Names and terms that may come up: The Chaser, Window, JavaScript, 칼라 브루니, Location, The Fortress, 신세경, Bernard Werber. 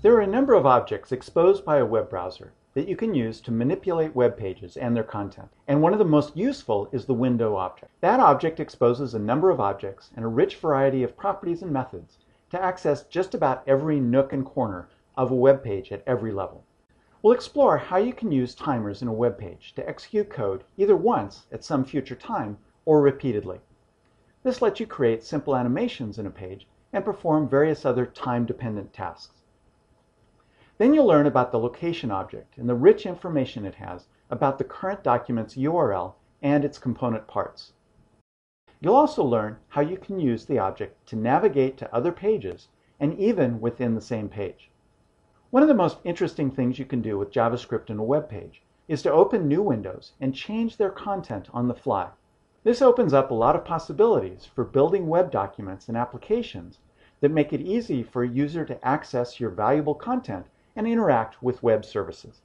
There are a number of objects exposed by a web browser that you can use to manipulate web pages and their content. And one of the most useful is the window object. That object exposes a number of objects and a rich variety of properties and methods to access just about every nook and corner of a web page at every level. We'll explore how you can use timers in a web page to execute code either once at some future time or repeatedly. This lets you create simple animations in a page and perform various other time-dependent tasks. Then you'll learn about the location object and the rich information it has about the current document's URL and its component parts. You'll also learn how you can use the object to navigate to other pages and even within the same page. One of the most interesting things you can do with JavaScript in a web page is to open new windows and change their content on the fly. This opens up a lot of possibilities for building web documents and applications that make it easy for a user to access your valuable content and interact with web services.